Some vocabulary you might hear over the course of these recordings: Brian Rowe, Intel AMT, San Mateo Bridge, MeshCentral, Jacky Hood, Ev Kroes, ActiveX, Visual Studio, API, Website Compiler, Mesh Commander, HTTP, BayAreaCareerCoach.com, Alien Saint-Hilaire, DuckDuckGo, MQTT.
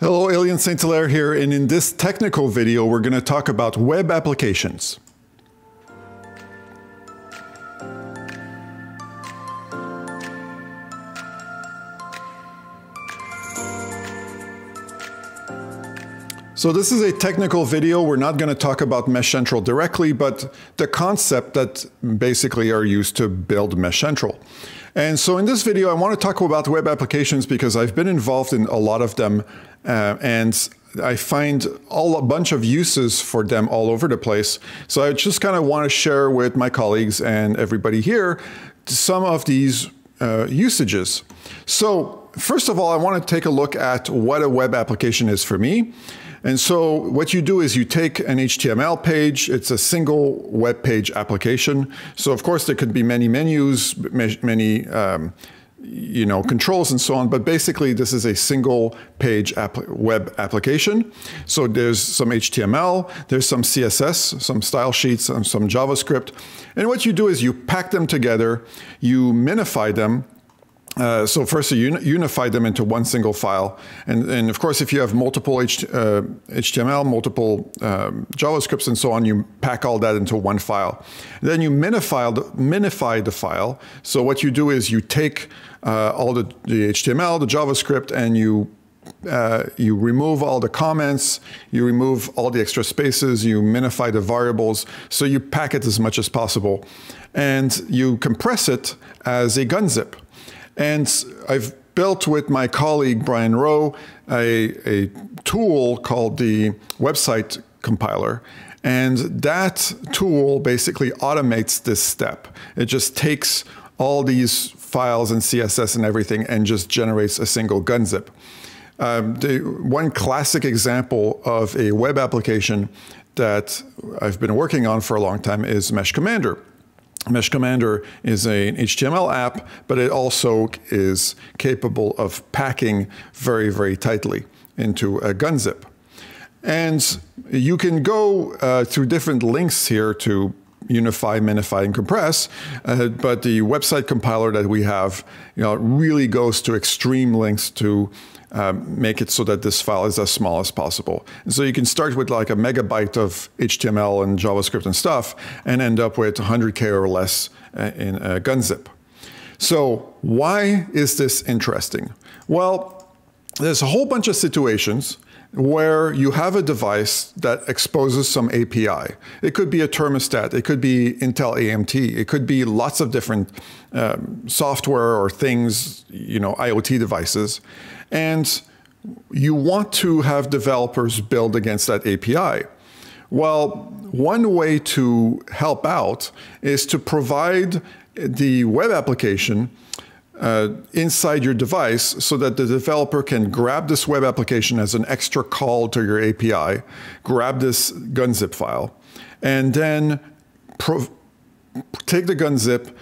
Hello, Alien Saint-Hilaire here, and in this technical video, we're going to talk about web applications. So this is a technical video. We're not going to talk about MeshCentral directly, but the concept that basically are used to build MeshCentral. And so in this video, I want to talk about web applications because I've been involved in a lot of them, and I find a bunch of uses for them all over the place. So I just kind of want to share with my colleagues and everybody here some of these usages. So first of all, I want to take a look at what a web application is for me. And so what you do is you take an HTML page. It's a single web page application. So of course there could be many menus, many controls and so on, but basically this is a single page web application. So there's some HTML, there's some CSS, some style sheets, and some JavaScript. And what you do is you pack them together, you minify them. So first you unify them into one single file. And of course, if you have multiple HTML, multiple JavaScripts and so on, you pack all that into one file. Then you minify the file. So what you do is you take all the HTML, the JavaScript, and you remove all the comments, you remove all the extra spaces, you minify the variables, so you pack it as much as possible. And you compress it as a gunzip. And I've built with my colleague, Brian Rowe, a tool called the Website Compiler. And that tool basically automates this step. It just takes all these files and CSS and everything and just generates a single gunzip. One classic example of a web application that I've been working on for a long time is Mesh Commander. Mesh Commander is an HTML app, but it also is capable of packing very, very tightly into a gunzip. And you can go through different links here to unify, minify, and compress, but the website compiler that we have really goes to extreme lengths to make it so that this file is as small as possible. And so you can start with like a megabyte of HTML and JavaScript and stuff and end up with 100K or less in a gunzip. So why is this interesting? Well, there's a whole bunch of situations where you have a device that exposes some API. It could be a thermostat, it could be Intel AMT, it could be lots of different software or things, IoT devices. And you want to have developers build against that API. Well, one way to help out is to provide the web application inside your device so that the developer can grab this web application as an extra call to your API, grab this gunzip file, and then take the gunzip,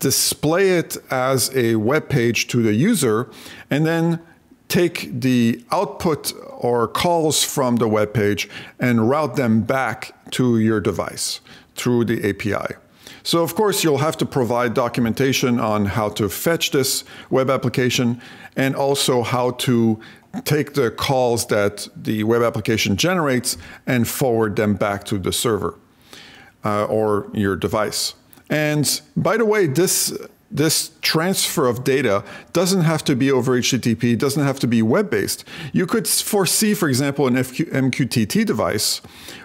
display it as a web page to the user, and then take the output or calls from the web page and route them back to your device through the API. So of course, you'll have to provide documentation on how to fetch this web application and also how to take the calls that the web application generates and forward them back to the server or your device. And by the way, this transfer of data doesn't have to be over HTTP, doesn't have to be web-based. You could foresee, for example, an MQTT device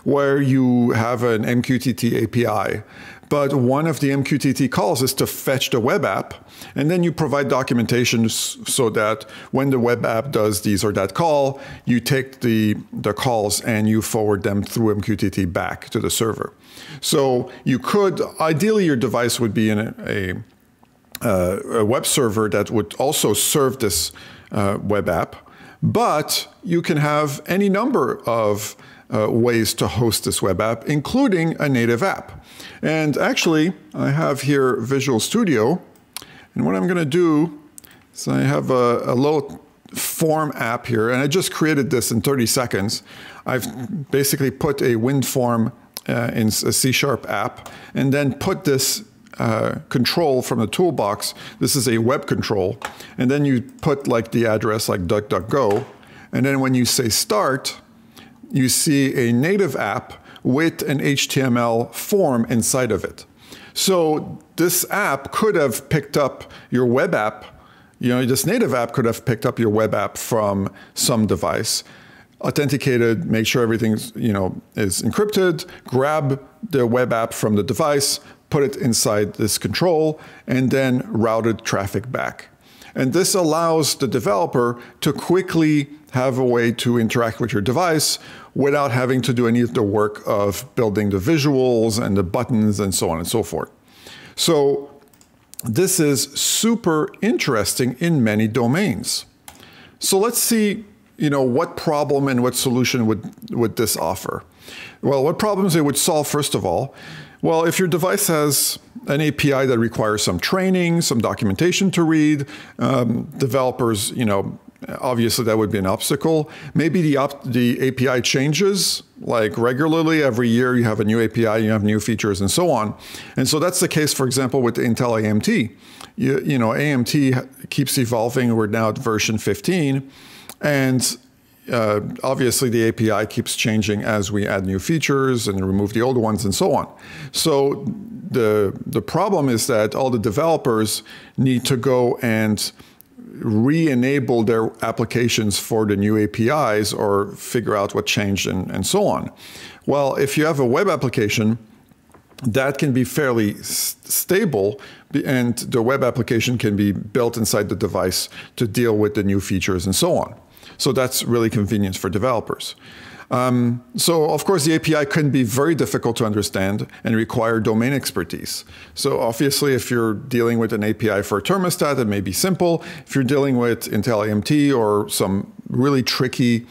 where you have an MQTT API, but one of the MQTT calls is to fetch the web app, and then you provide documentation so that when the web app does these or that call, you take the calls and you forward them through MQTT back to the server. So you could, ideally your device would be in a web server that would also serve this web app, but you can have any number of ways to host this web app, including a native app. And actually, I have here Visual Studio, and what I'm going to do is I have a little form app here, and I just created this in 30 seconds. I've basically put a WinForm in a C# app, and then put this control from the toolbox. This is a web control. And then you put like the address like DuckDuckGo. And then when you say start, you see a native app with an HTML form inside of it. So this app could have picked up your web app, this native app could have picked up your web app from some device, authenticated, make sure everything's, is encrypted, grab the web app from the device, put it inside this control, and then routed traffic back. And this allows the developer to quickly have a way to interact with your device without having to do any of the work of building the visuals and the buttons and so on and so forth. So this is super interesting in many domains. So let's see, what problem and what solution would this offer? Well, what problems it would solve, first of all? Well, if your device has an API that requires some training, some documentation to read, developers, obviously that would be an obstacle. Maybe the API changes, like regularly, every year you have a new API, you have new features and so on. And so that's the case, for example, with Intel AMT. AMT keeps evolving, we're now at version 15. And obviously the API keeps changing as we add new features and remove the old ones and so on. So the problem is that all the developers need to go and re-enable their applications for the new APIs or figure out what changed and so on. Well, if you have a web application, that can be fairly stable, and the web application can be built inside the device to deal with the new features and so on. So that's really convenient for developers. So of course the API can be very difficult to understand and require domain expertise. So obviously if you're dealing with an API for a thermostat, it may be simple. If you're dealing with Intel AMT or some really tricky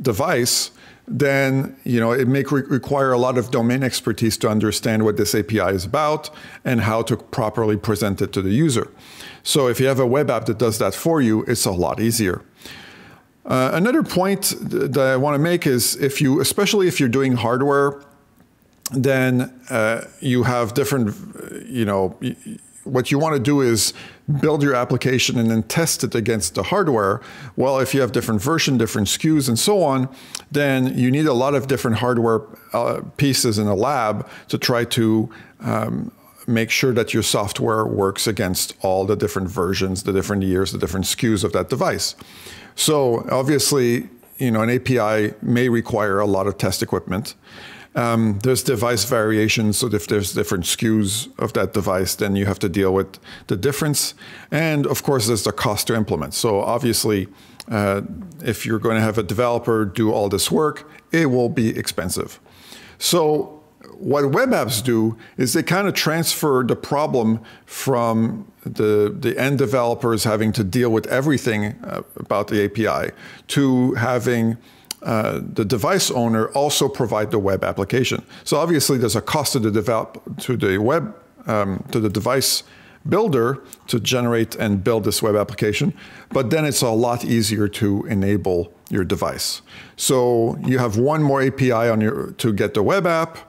device, then it may require a lot of domain expertise to understand what this API is about and how to properly present it to the user. So if you have a web app that does that for you, it's a lot easier. Another point that I want to make is especially if you're doing hardware, then you have different, what you want to do is build your application and then test it against the hardware. Well, if you have different versions, different SKUs and so on, then you need a lot of different hardware pieces in a lab to try to make sure that your software works against all the different versions, the different years, the different SKUs of that device. So obviously, an API may require a lot of test equipment. There's device variations, so if there's different SKUs of that device, then you have to deal with the difference. And of course, there's the cost to implement. So obviously, if you're going to have a developer do all this work, it will be expensive. So what web apps do is they kind of transfer the problem from the end developers having to deal with everything about the API to having the device owner also provide the web application. So obviously there's a cost to the device builder to generate and build this web application, but then it's a lot easier to enable your device. So you have one more API on to get the web app.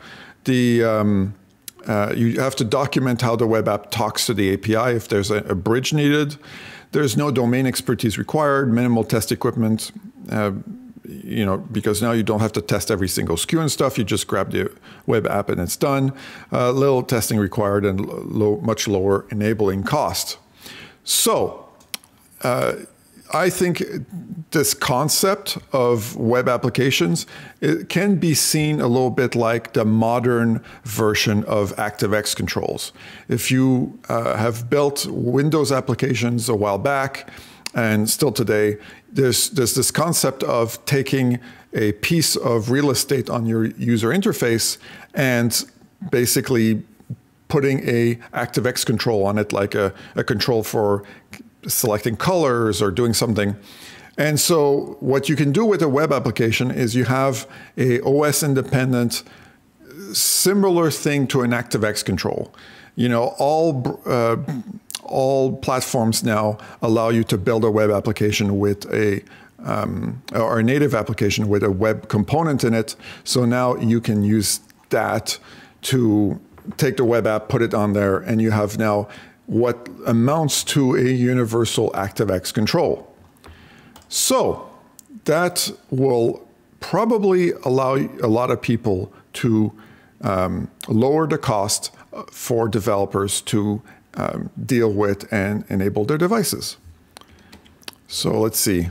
You have to document how the web app talks to the API if there's a bridge needed. There's no domain expertise required, minimal test equipment, because now you don't have to test every single SKU and stuff. You just grab the web app and it's done. Little testing required and much lower enabling cost. So I think this concept of web applications, it can be seen a little bit like the modern version of ActiveX controls. If you have built Windows applications a while back, and still today, there's this concept of taking a piece of real estate on your user interface and basically putting a ActiveX control on it, like a control for selecting colors or doing something. And so what you can do with a web application is you have a OS independent, similar thing to an ActiveX control. All platforms now allow you to build a web application with or a native application with a web component in it. So now you can use that to take the web app, put it on there, and you have now what amounts to a universal ActiveX control. So that will probably allow a lot of people to lower the cost for developers to deal with and enable their devices. So let's see.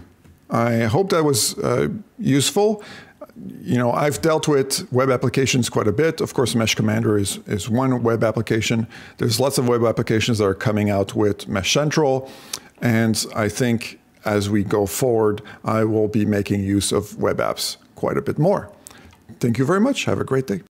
I hope that was useful. You know, I've dealt with web applications quite a bit. Of course, Mesh Commander is one web application. There's lots of web applications that are coming out with MeshCentral, and I think as we go forward, I will be making use of web apps quite a bit more. Thank you very much. Have a great day.